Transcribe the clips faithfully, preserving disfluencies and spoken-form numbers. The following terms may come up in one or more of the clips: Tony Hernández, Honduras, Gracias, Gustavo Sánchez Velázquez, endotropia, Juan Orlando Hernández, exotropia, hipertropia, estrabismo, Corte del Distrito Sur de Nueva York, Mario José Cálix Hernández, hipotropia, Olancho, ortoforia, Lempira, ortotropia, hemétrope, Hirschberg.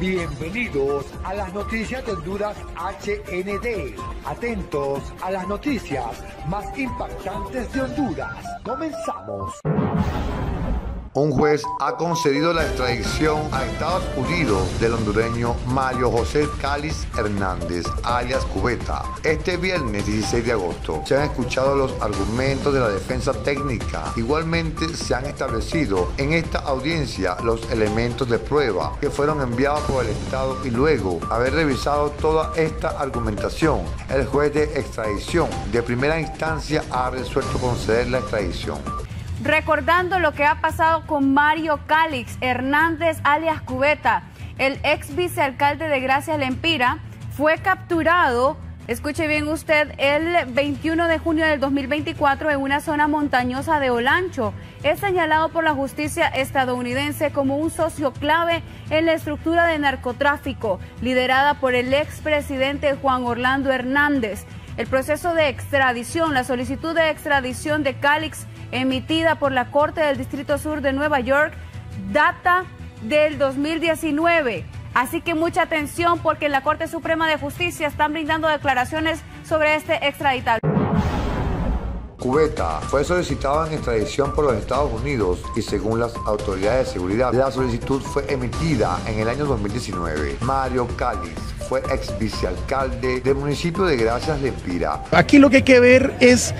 Bienvenidos a las noticias de Honduras H N D. Atentos a las noticias más impactantes de Honduras. Comenzamos. Un juez ha concedido la extradición a Estados Unidos del hondureño Mario José Cálix Hernández, alias Cubeta, este viernes dieciséis de agosto. Se han escuchado los argumentos de la defensa técnica. Igualmente se han establecido en esta audiencia los elementos de prueba que fueron enviados por el Estado y luego haber revisado toda esta argumentación, el juez de extradición de primera instancia ha resuelto conceder la extradición. Recordando lo que ha pasado con Mario Cálix Hernández, alias Cubeta, el ex vicealcalde de Gracias, Lempira, fue capturado, escuche bien usted, el veintiuno de junio del dos mil veinticuatro en una zona montañosa de Olancho. Es señalado por la justicia estadounidense como un socio clave en la estructura de narcotráfico, liderada por el expresidente Juan Orlando Hernández. El proceso de extradición, la solicitud de extradición de Cálix emitida por la Corte del Distrito Sur de Nueva York, data del dos mil diecinueve. Así que mucha atención porque en la Corte Suprema de Justicia están brindando declaraciones sobre este extraditado. Cubeta fue solicitado en extradición por los Estados Unidos y según las autoridades de seguridad, la solicitud fue emitida en el año dos mil diecinueve. Mario Cálix fue ex vicealcalde del municipio de Gracias, Lempira. Aquí lo que hay que ver es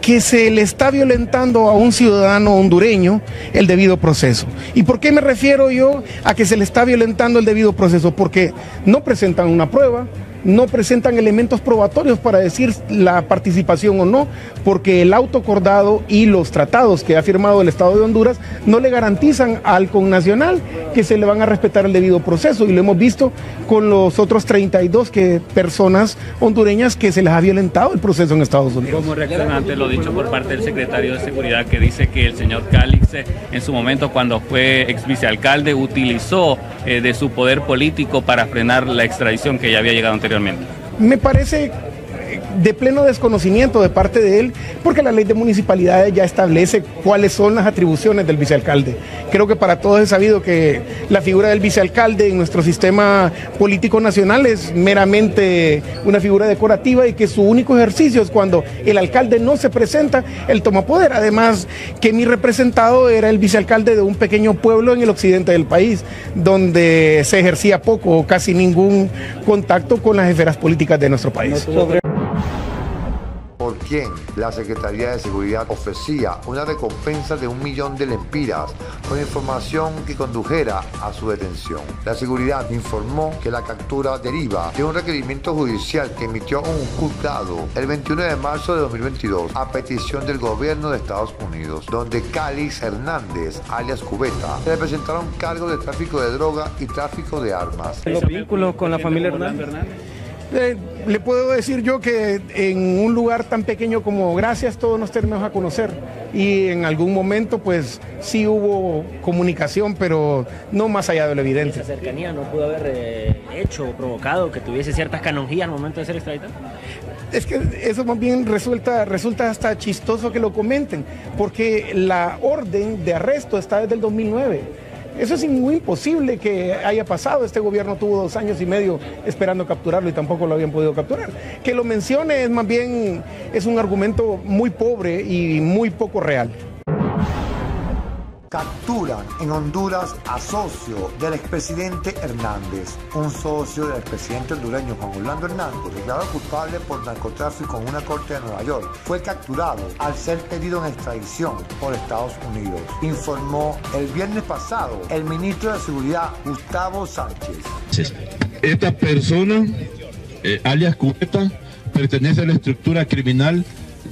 que se le está violentando a un ciudadano hondureño el debido proceso. ¿Y por qué me refiero yo a que se le está violentando el debido proceso? Porque no presentan una prueba, no presentan elementos probatorios para decir la participación o no, porque el auto acordado y los tratados que ha firmado el Estado de Honduras no le garantizan al connacional que se le van a respetar el debido proceso, y lo hemos visto con los otros treinta y dos que, personas hondureñas que se les ha violentado el proceso en Estados Unidos. Como reacciona ante lo dicho por parte del secretario de Seguridad, que dice que el señor Cálix en su momento cuando fue ex vicealcalde utilizó eh, de su poder político para frenar la extradición que ya había llegado anteriormente? Me parece de pleno desconocimiento de parte de él, porque la ley de municipalidades ya establece cuáles son las atribuciones del vicealcalde. Creo que para todos es sabido que la figura del vicealcalde en nuestro sistema político nacional es meramente una figura decorativa y que su único ejercicio es cuando el alcalde no se presenta, él toma poder. Además, que mi representado era el vicealcalde de un pequeño pueblo en el occidente del país, donde se ejercía poco o casi ningún contacto con las esferas políticas de nuestro país. Por quien la Secretaría de Seguridad ofrecía una recompensa de un millón de lempiras con información que condujera a su detención. La seguridad informó que la captura deriva de un requerimiento judicial que emitió un juzgado el veintiuno de marzo de dos mil veintidós a petición del gobierno de Estados Unidos, donde Cálix Hernández, alias Cubeta, se le presentaron cargos de tráfico de droga y tráfico de armas. ¿Los vínculos con la familia Hernández? Eh, le puedo decir yo que en un lugar tan pequeño como Gracias todos nos terminamos a conocer y en algún momento pues sí hubo comunicación, pero no más allá de lo evidente. ¿Esa cercanía no pudo haber eh, hecho o provocado que tuviese ciertas canonjías al momento de ser extraditado? Es que eso más bien resulta, resulta hasta chistoso que lo comenten, porque la orden de arresto está desde el dos mil nueve. Eso es muy imposible que haya pasado. Este gobierno tuvo dos años y medio esperando capturarlo y tampoco lo habían podido capturar. Que lo mencione es más bien, es un argumento muy pobre y muy poco real. Capturan en Honduras a socio del expresidente Hernández. Un socio del expresidente hondureño Juan Orlando Hernández, declarado culpable por narcotráfico en una corte de Nueva York, fue capturado al ser pedido en extradición por Estados Unidos, informó el viernes pasado el ministro de Seguridad, Gustavo Sánchez. Esta persona, eh, alias Cubeta, pertenece a la estructura criminal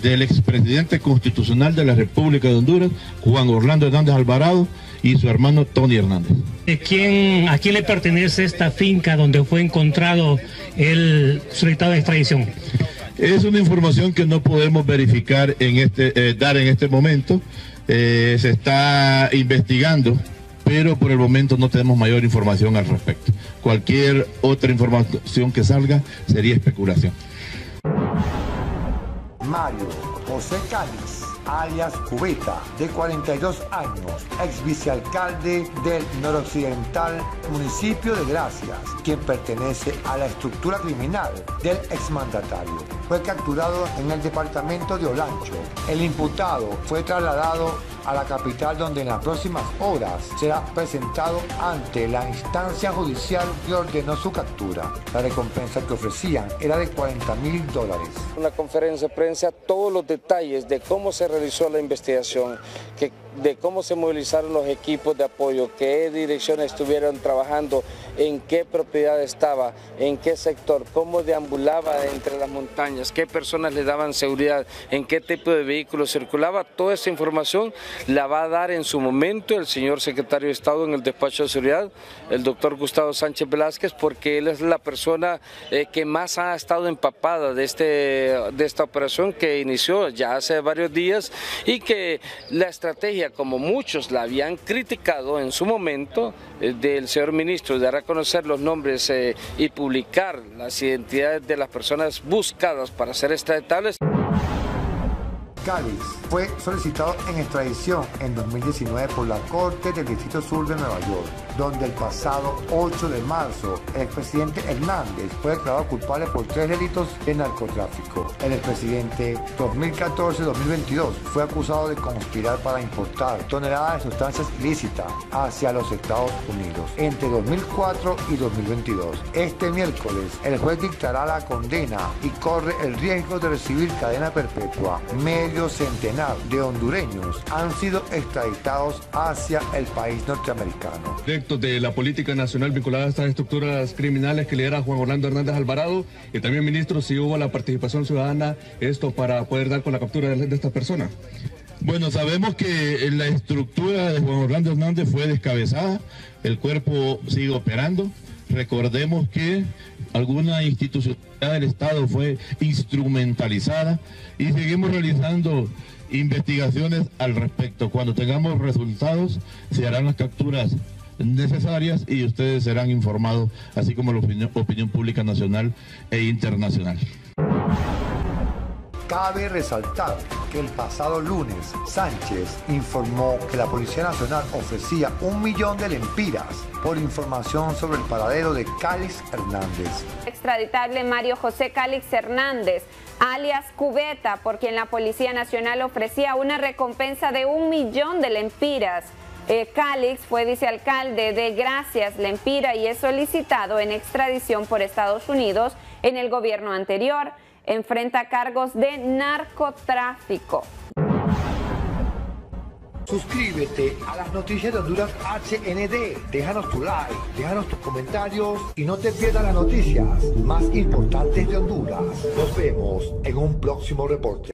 del expresidente constitucional de la República de Honduras, Juan Orlando Hernández Alvarado, y su hermano Tony Hernández. ¿Quién, ¿A quién le pertenece esta finca donde fue encontrado el solicitado de extradición? Es una información que no podemos verificar, en este, eh, dar en este momento. Eh, se está investigando, pero por el momento no tenemos mayor información al respecto. Cualquier otra información que salga sería especulación. Mario José Cálix alias Cubeta, de cuarenta y dos años, ex vicealcalde del noroccidental municipio de Gracias, quien pertenece a la estructura criminal del exmandatario. Fue capturado en el departamento de Olancho. El imputado fue trasladado a la capital, donde en las próximas horas será presentado ante la instancia judicial que ordenó su captura. La recompensa que ofrecían era de cuarenta mil dólares. Una conferencia de prensa, todos los detalles de cómo se realizó la investigación, que, de cómo se movilizaron los equipos de apoyo, qué direcciones estuvieron trabajando, en qué propiedad estaba, en qué sector, cómo deambulaba entre las montañas, qué personas le daban seguridad, en qué tipo de vehículos circulaba. Toda esa información la va a dar en su momento el señor secretario de Estado en el despacho de seguridad, el doctor Gustavo Sánchez Velázquez, porque él es la persona eh, que más ha estado empapada de, este, de esta operación que inició ya hace varios días, y que la estrategia, como muchos la habían criticado en su momento, eh, del señor ministro, de reconocer los nombres eh, y publicar las identidades de las personas buscadas para ser extraditables. Cálix fue solicitado en extradición en dos mil diecinueve por la Corte del Distrito Sur de Nueva York, donde el pasado ocho de marzo el expresidente Hernández fue declarado culpable por tres delitos de narcotráfico. El expresidente dos mil catorce a dos mil veintidós fue acusado de conspirar para importar toneladas de sustancias ilícitas hacia los Estados Unidos entre dos mil cuatro y dos mil veintidós. Este miércoles el juez dictará la condena y corre el riesgo de recibir cadena perpetua. Medio centenar de hondureños han sido extraditados hacia el país norteamericano. Proyectos de la política nacional vinculada a estas estructuras criminales que lidera Juan Orlando Hernández Alvarado, y también, ministro, si hubo la participación ciudadana, esto para poder dar con la captura de, de estas personas. Bueno, sabemos que la estructura de Juan Orlando Hernández fue descabezada, el cuerpo sigue operando. Recordemos que alguna institución del Estado fue instrumentalizada y seguimos realizando investigaciones al respecto. Cuando tengamos resultados, se harán las capturas necesarias y ustedes serán informados, así como la opinión, opinión pública nacional e internacional. Cabe resaltar que el pasado lunes Sánchez informó que la Policía Nacional ofrecía un millón de lempiras por información sobre el paradero de Cálix Hernández. Extraditable Mario José Cálix Hernández, alias Cubeta, por quien la Policía Nacional ofrecía una recompensa de un millón de lempiras. Eh, Cálix fue vicealcalde de Gracias, Lempira, y es solicitado en extradición por Estados Unidos en el gobierno anterior. Enfrenta cargos de narcotráfico. Suscríbete a las noticias de Honduras H N D. Déjanos tu like, déjanos tus comentarios y no te pierdas las noticias más importantes de Honduras. Nos vemos en un próximo reporte.